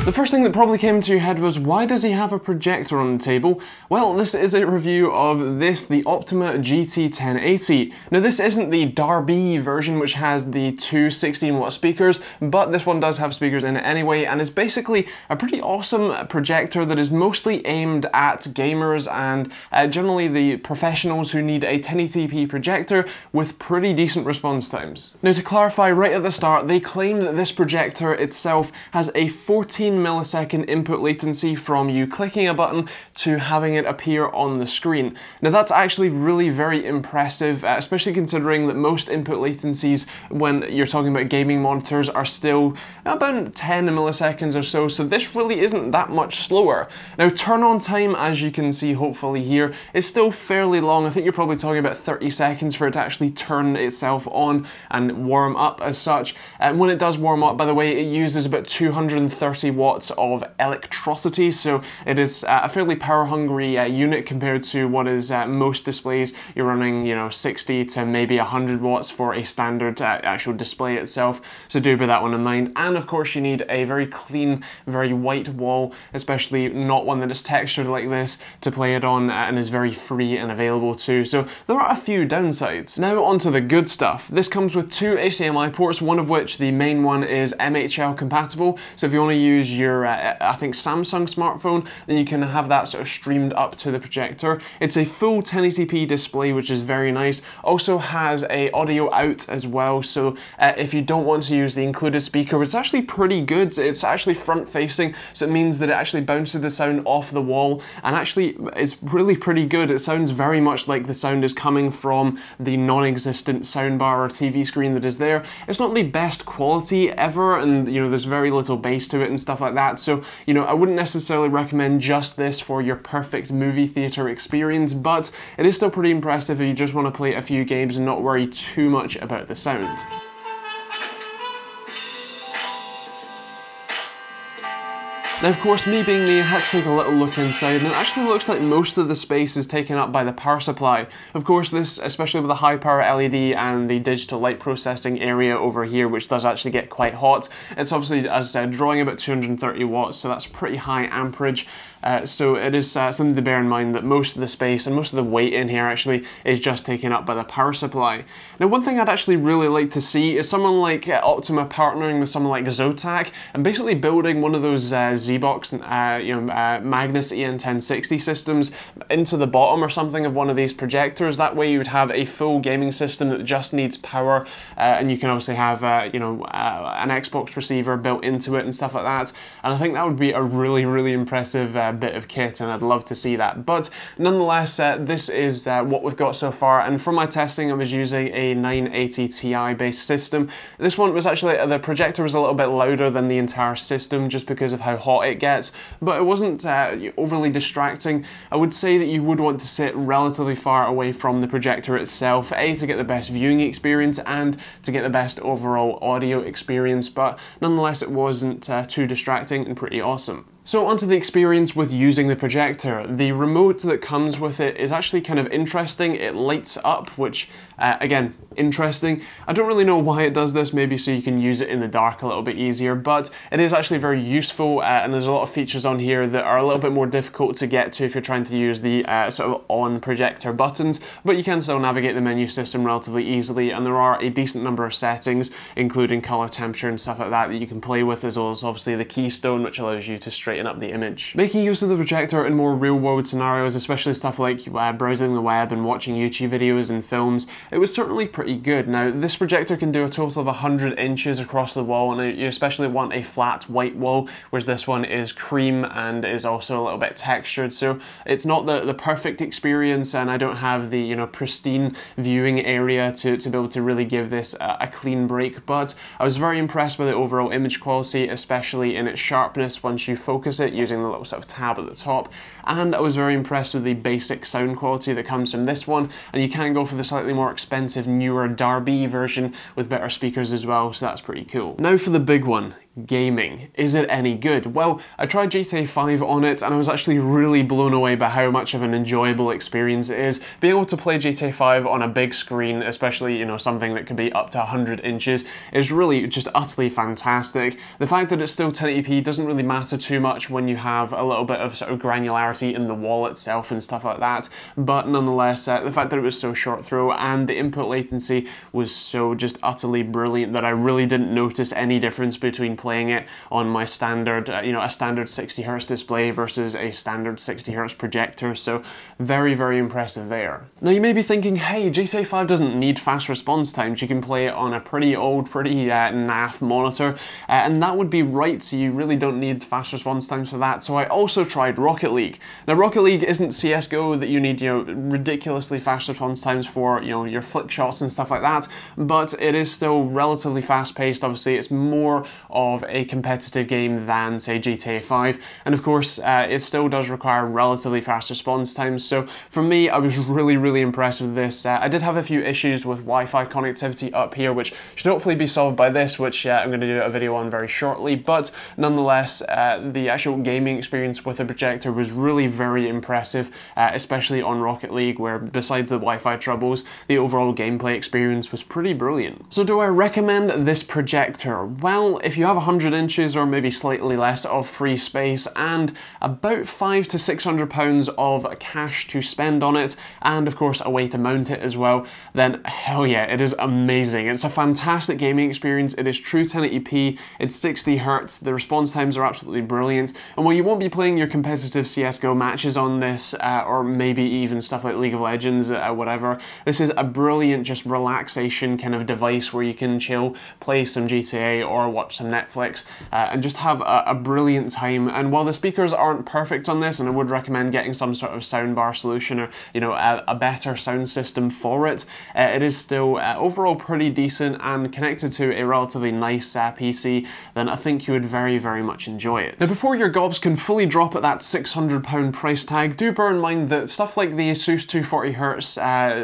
The first thing that probably came to your head was, why does he have a projector on the table? Well, this is a review of this, the Optoma GT 1080. Now, this isn't the Darbee version, which has the two 16-watt speakers, but this one does have speakers in it anyway, and is basically a pretty awesome projector that is mostly aimed at gamers and generally the professionals who need a 1080p projector with pretty decent response times. Now, to clarify right at the start, they claim that this projector itself has a 14 millisecond input latency from you clicking a button to having it appear on the screen. Now, that's actually really very impressive, especially considering that most input latencies when you're talking about gaming monitors are still about 10 milliseconds or so, so this really isn't that much slower. Now, turn on time, as you can see hopefully here, is still fairly long. I think you're probably talking about 30 seconds for it to actually turn itself on and warm up as such. And when it does warm up, by the way, it uses about 230 watts of electricity, so it is a fairly power hungry unit compared to what is most displays. You're running, you know, 60 to maybe 100 watts for a standard actual display itself, so do bear that one in mind. And of course you need a very clean, very white wall, especially not one that is textured like this, to play it on and is very free and available too, so there are a few downsides. Now onto the good stuff. This comes with two HDMI ports, one of which, the main one, is MHL compatible, so if you want to use your I think Samsung smartphone, then you can have that sort of streamed up to the projector. It's a full 1080p display, which is very nice. Also has a audio out as well, so if you don't want to use the included speaker, it's actually pretty good. It's actually front facing, so it means that it actually bounces the sound off the wall, and actually it's really pretty good. It sounds very much like the sound is coming from the non-existent soundbar or TV screen that is there. It's not the best quality ever, and you know, there's very little bass to it and stuff like that, so you know, I wouldn't necessarily recommend just this for your perfect movie theater experience, but it is still pretty impressive if you just want to play a few games and not worry too much about the sound. Now, of course, me being me, I had to take a little look inside, and it actually looks like most of the space is taken up by the power supply. Of course, this, especially with the high power LED and the digital light processing area over here, which does actually get quite hot, it's obviously, as I said, drawing about 230 watts, so that's pretty high amperage. So it is something to bear in mind that most of the space and most of the weight in here actually is just taken up by the power supply. Now, one thing I'd actually really like to see is someone like Optoma partnering with someone like Zotac and basically building one of those Zbox and Magnus EN1060 systems into the bottom or something of one of these projectors. That way you would have a full gaming system that just needs power, and you can obviously have an Xbox receiver built into it and stuff like that, and I think that would be a really, really impressive bit of kit, and I'd love to see that. But nonetheless, this is what we've got so far, and for my testing I was using a 980 Ti based system. This one was actually, the projector was a little bit louder than the entire system just because of how hot it gets, but it wasn't overly distracting. I would say that you would want to sit relatively far away from the projector itself, A, to get the best viewing experience and to get the best overall audio experience, but nonetheless it wasn't too distracting and pretty awesome. So onto the experience with using the projector. The remote that comes with it is actually kind of interesting. It lights up, which again, interesting. I don't really know why it does this, maybe so you can use it in the dark a little bit easier, but it is actually very useful, and there's a lot of features on here that are a little bit more difficult to get to if you're trying to use the sort of on projector buttons, but you can still navigate the menu system relatively easily, and there are a decent number of settings, including color, temperature and stuff like that, that you can play with, as well as obviously the keystone, which allows you to straighten up the image. Making use of the projector in more real world scenarios, especially stuff like browsing the web and watching YouTube videos and films, it was certainly pretty good. Now, this projector can do a total of 100 inches across the wall, and you especially want a flat white wall, whereas this one is cream and is also a little bit textured, so it's not the perfect experience, and I don't have the, you know, pristine viewing area to be able to really give this a clean break, but I was very impressed with the overall image quality, especially in its sharpness once you focus it using the little sort of tab at the top, and I was very impressed with the basic sound quality that comes from this one, and you can go for the slightly more expensive, newer Darbee version with better speakers as well, so that's pretty cool. Now for the big one. gaming. Is it any good? Well, I tried GTA 5 on it and I was actually really blown away by how much of an enjoyable experience it is. Being able to play GTA 5 on a big screen, especially, you know, something that could be up to 100 inches, is really just utterly fantastic. The fact that it's still 1080p doesn't really matter too much when you have a little bit of sort of granularity in the wall itself and stuff like that, but nonetheless, the fact that it was so short throw and the input latency was so just utterly brilliant that I really didn't notice any difference between playing it on my standard, you know, a standard 60Hz display versus a standard 60Hz projector, so very, very impressive there. Now you may be thinking, hey, GTA 5 doesn't need fast response times, you can play it on a pretty old, pretty naff monitor, and that would be right, so you really don't need fast response times for that, so I also tried Rocket League. Now Rocket League isn't CS:GO that you need, you know, ridiculously fast response times for, you know, your flick shots and stuff like that, but it is still relatively fast paced. Obviously it's more of a competitive game than say GTA 5, and of course it still does require relatively fast response times, so for me I was really impressed with this. I did have a few issues with Wi-Fi connectivity up here, which should hopefully be solved by this, which I'm going to do a video on very shortly, but nonetheless the actual gaming experience with a projector was really very impressive, especially on Rocket League, where besides the Wi-Fi troubles, the overall gameplay experience was pretty brilliant. So do I recommend this projector? Well, if you have 100 inches or maybe slightly less of free space and about £500 to £600 of cash to spend on it, and of course a way to mount it as well, then hell yeah, it is amazing. It's a fantastic gaming experience, it is true 1080p, it's 60Hz, the response times are absolutely brilliant, and while you won't be playing your competitive CSGO matches on this, or maybe even stuff like League of Legends, whatever, this is a brilliant just relaxation kind of device where you can chill, play some GTA or watch some Netflix, and just have a brilliant time. And while the speakers aren't perfect on this, and I would recommend getting some sort of soundbar solution or, you know, a better sound system for it, it is still overall pretty decent, and connected to a relatively nice PC, then I think you would very much enjoy it. Now before your gobs can fully drop at that £600 price tag, do bear in mind that stuff like the Asus 240Hz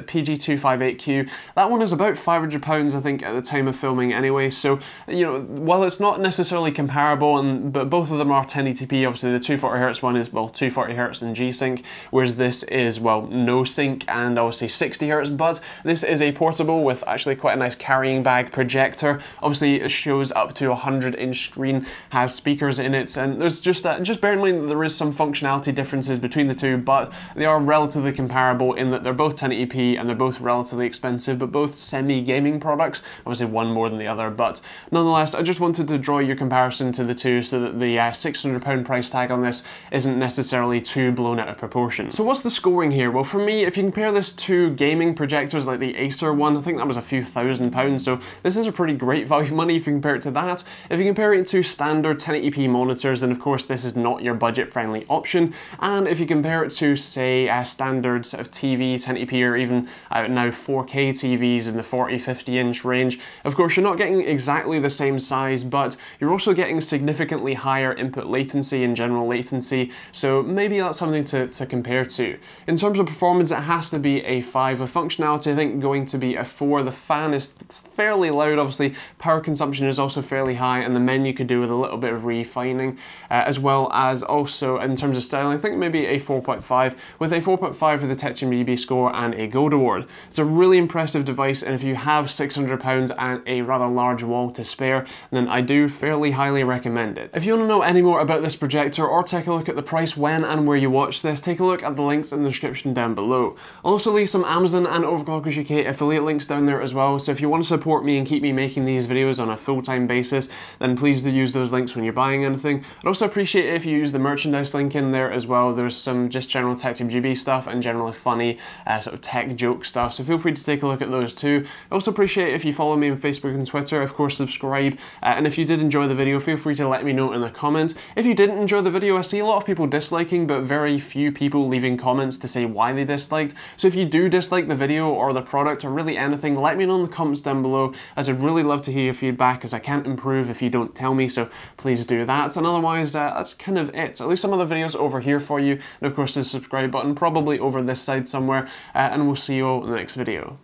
PG258Q, that one is about £500 I think at the time of filming anyway, so you know, while it's not necessarily comparable, and but both of them are 1080p, obviously the 240Hz one is, well, 240Hz and G-Sync, whereas this is, well, no sync and obviously 60Hz, but this is a portable with actually quite a nice carrying bag projector. Obviously it shows up to a 100-inch screen, has speakers in it, and there's just bear in mind that there is some functionality differences between the two, but they are relatively comparable in that they're both 1080p and they're both relatively expensive, but both semi-gaming products, obviously one more than the other, but nonetheless I just wanted to draw your comparison to the two so that the £600 price tag on this isn't necessarily too blown out of proportion. So what's the scoring here? Well, for me, if you compare this to gaming projectors like the Acer one, I think that was a few £1,000, so this is a pretty great value money if you compare it to that. If you compare it to standard 1080p monitors, then of course this is not your budget friendly option, and if you compare it to say a standard sort of TV 1080p or even now 4K TVs in the 40-50 inch range, of course you're not getting exactly the same size, but you're also getting significantly higher input latency and general latency, so maybe that's something to compare to. In terms of performance, it has to be a 5. With functionality, I think going to be a 4. The fan is fairly loud, obviously power consumption is also fairly high, and the menu could do with a little bit of refining, as well as also in terms of styling, I think maybe a 4.5, with a 4.5 for the Tetium UB score and a Gold Award. It's a really impressive device, and if you have £600 and a rather large wall to spare, then I do fairly highly recommend it. If you want to know any more about this projector or take a look at the price when and where you watch this, take a look at the links in the description down below. I'll also leave some Amazon and Overclockers UK affiliate links down there as well, so if you want to support me and keep me making these videos on a full-time basis, then please do use those links when you're buying anything. I'd also appreciate it if you use the merchandise link in there as well. There's some just general Tech Team GB stuff and generally funny sort of tech joke stuff, so feel free to take a look at those too. I also appreciate it if you follow me on Facebook and Twitter, of course subscribe, and if you did enjoy the video, feel free to let me know in the comments. If you didn't enjoy the video, I see a lot of people disliking, but very few people leaving comments to say why they disliked, so if you do dislike the video or the product or really anything, let me know in the comments down below, as I'd really love to hear your feedback, as I can't improve if you don't tell me, so please do that. And otherwise that's kind of it. I'll leave some other videos over here for you, and of course the subscribe button probably over this side somewhere, and we'll see you all in the next video.